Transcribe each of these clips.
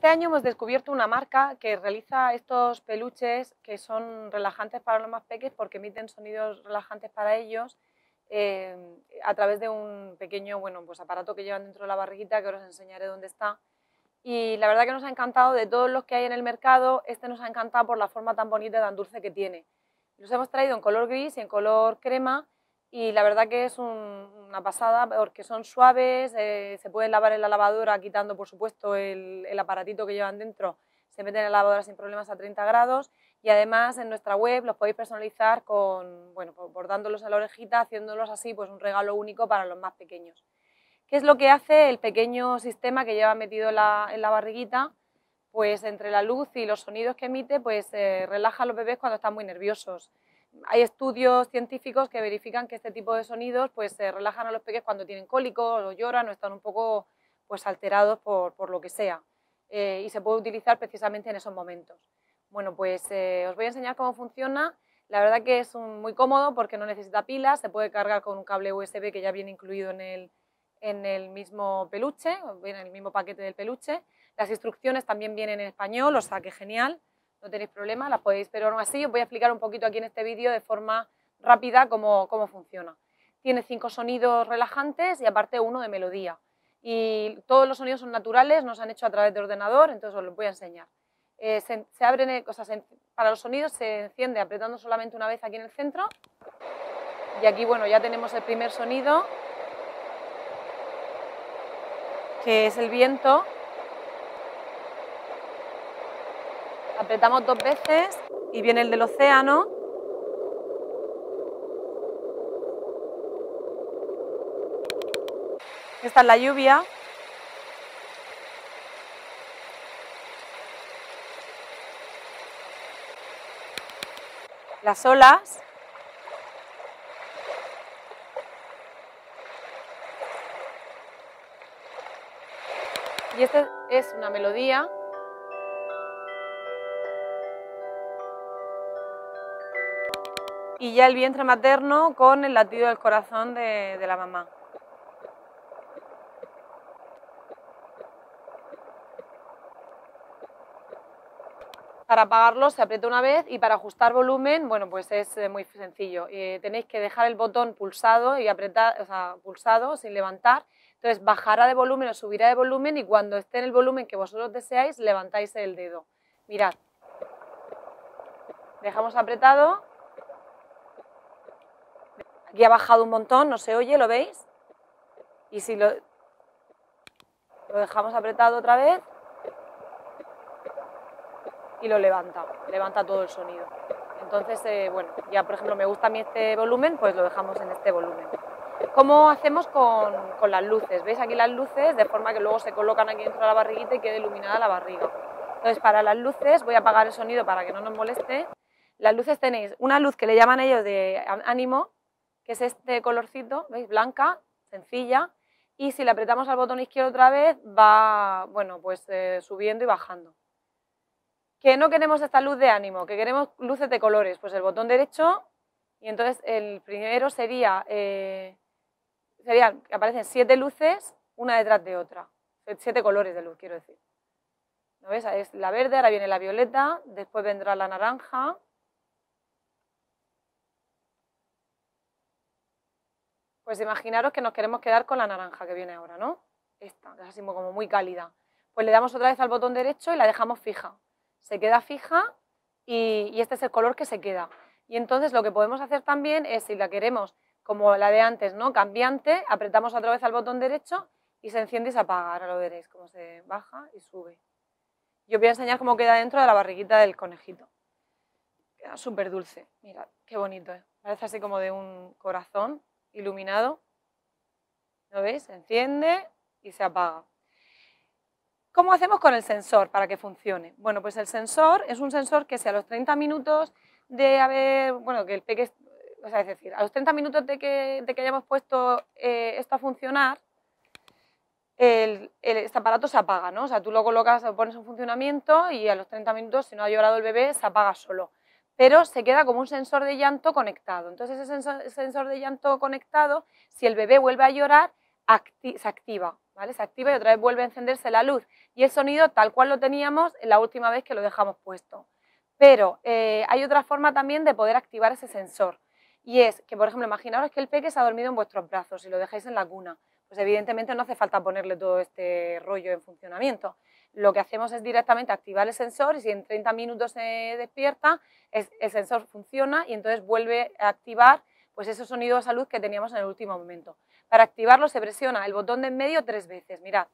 Este año hemos descubierto una marca que realiza estos peluches que son relajantes para los más pequeños porque emiten sonidos relajantes para ellos a través de un pequeño aparato que llevan dentro de la barriguita, que ahora os enseñaré dónde está. Y la verdad que nos ha encantado. De todos los que hay en el mercado, este nos ha encantado por la forma tan bonita y tan dulce que tiene. Los hemos traído en color gris y en color crema y la verdad que es una pasada porque son suaves, se pueden lavar en la lavadora quitando por supuesto el aparatito que llevan dentro, se meten en la lavadora sin problemas a 30 grados y además en nuestra web los podéis personalizar con, bordándolos a la orejita, haciéndolos así, pues un regalo único para los más pequeños. ¿Qué es lo que hace el pequeño sistema que lleva metido en la barriguita? Pues entre la luz y los sonidos que emite, pues relaja a los bebés cuando están muy nerviosos. Hay estudios científicos que verifican que este tipo de sonidos pues relajan a los pequeños cuando tienen cólicos o lloran o están un poco alterados por lo que sea. Y se puede utilizar precisamente en esos momentos. Bueno, pues os voy a enseñar cómo funciona. La verdad que es muy cómodo porque no necesita pilas, se puede cargar con un cable USB que ya viene incluido en el mismo peluche, en el mismo paquete del peluche. Las instrucciones también vienen en español, o sea que genial, no tenéis problema, las podéis, pero aún así os voy a explicar un poquito aquí en este vídeo de forma rápida cómo funciona. Tiene 5 sonidos relajantes y aparte uno de melodía. Y todos los sonidos son naturales, nos han hecho a través de ordenador, entonces os los voy a enseñar. Se abren, para los sonidos se enciende apretando solamente una vez aquí en el centro. Y aquí ya tenemos el primer sonido, que es el viento. Apretamos 2 veces y viene el del océano. Esta es la lluvia. Las olas. Y esta es una melodía. Y ya el vientre materno con el latido del corazón de la mamá. Para apagarlo se aprieta una vez y para ajustar volumen, pues es muy sencillo. Tenéis que dejar el botón pulsado y apretar, pulsado sin levantar. Entonces bajará de volumen o subirá de volumen y cuando esté en el volumen que vosotros deseáis levantáis el dedo. Mirad. Dejamos apretado. Aquí ha bajado un montón, no se oye, ¿lo veis? Y si lo dejamos apretado otra vez y lo levanta todo el sonido. Entonces, ya por ejemplo me gusta a mí este volumen, pues lo dejamos en este volumen. ¿Cómo hacemos con las luces? ¿Veis aquí las luces? De forma que luego se colocan aquí dentro de la barriguita y quede iluminada la barriga. Entonces para las luces voy a apagar el sonido para que no nos moleste. Las luces tenéis una luz que le llaman ellos de ánimo, que es este colorcito, ¿veis? Blanca, sencilla, y si le apretamos al botón izquierdo otra vez va, subiendo y bajando. Que no queremos esta luz de ánimo, que queremos luces de colores, pues el botón derecho, y entonces el primero serían, aparecen 7 luces, una detrás de otra, 7 colores de luz, quiero decir. ¿No ves? Es la verde, ahora viene la violeta, después vendrá la naranja. Pues imaginaros que nos queremos quedar con la naranja que viene ahora, ¿no? Esta, que es así como muy cálida. Pues le damos otra vez al botón derecho y la dejamos fija. Se queda fija y este es el color que se queda. Y entonces lo que podemos hacer también es, si la queremos como la de antes, ¿no? Cambiante, apretamos otra vez al botón derecho y se enciende y se apaga. Ahora lo veréis, cómo se baja y sube. Yo os voy a enseñar cómo queda dentro de la barriguita del conejito. Queda súper dulce. Mirad, qué bonito, ¿eh? Parece así como de un corazón iluminado, ¿lo veis? Se enciende y se apaga. ¿Cómo hacemos con el sensor para que funcione? Bueno, pues el sensor es un sensor que si a los 30 minutos de haber, a los 30 minutos de que hayamos puesto esto a funcionar, este aparato se apaga, ¿no? O sea, tú lo colocas, lo pones en funcionamiento y a los 30 minutos, si no ha llorado el bebé, se apaga solo. Pero se queda como un sensor de llanto conectado. Entonces ese sensor de llanto conectado, si el bebé vuelve a llorar, se activa. ¿vale? Se activa y otra vez vuelve a encenderse la luz y el sonido tal cual lo teníamos la última vez que lo dejamos puesto. Pero hay otra forma también de poder activar ese sensor y es que, por ejemplo, imaginaros que el peque se ha dormido en vuestros brazos y lo dejáis en la cuna. Pues evidentemente no hace falta ponerle todo este rollo en funcionamiento. Lo que hacemos es directamente activar el sensor y si en 30 minutos se despierta, el sensor funciona y entonces vuelve a activar pues esos sonidos a luz que teníamos en el último momento. Para activarlo se presiona el botón de en medio 3 veces, mirad.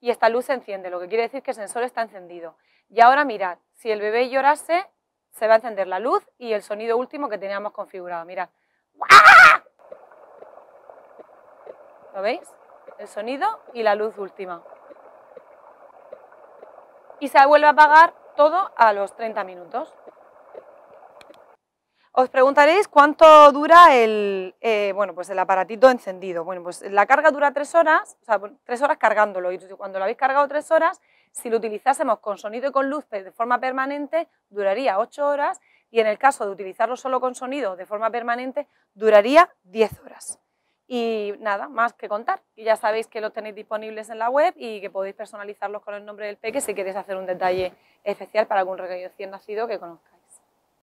Y esta luz se enciende, lo que quiere decir que el sensor está encendido. Y ahora mirad, si el bebé llorase, se va a encender la luz y el sonido último que teníamos configurado, mirad. ¡Ah! ¿Lo veis? El sonido y la luz última. Y se vuelve a apagar todo a los 30 minutos. Os preguntaréis cuánto dura el aparatito encendido. Bueno, pues la carga dura 3 horas, o sea, 3 horas cargándolo. Y cuando lo habéis cargado 3 horas, si lo utilizásemos con sonido y con luz de forma permanente, duraría 8 horas. Y en el caso de utilizarlo solo con sonido de forma permanente, duraría 10 horas. Y nada, más que contar. Y ya sabéis que los tenéis disponibles en la web y que podéis personalizarlos con el nombre del peque si queréis hacer un detalle especial para algún recién nacido que conozcáis.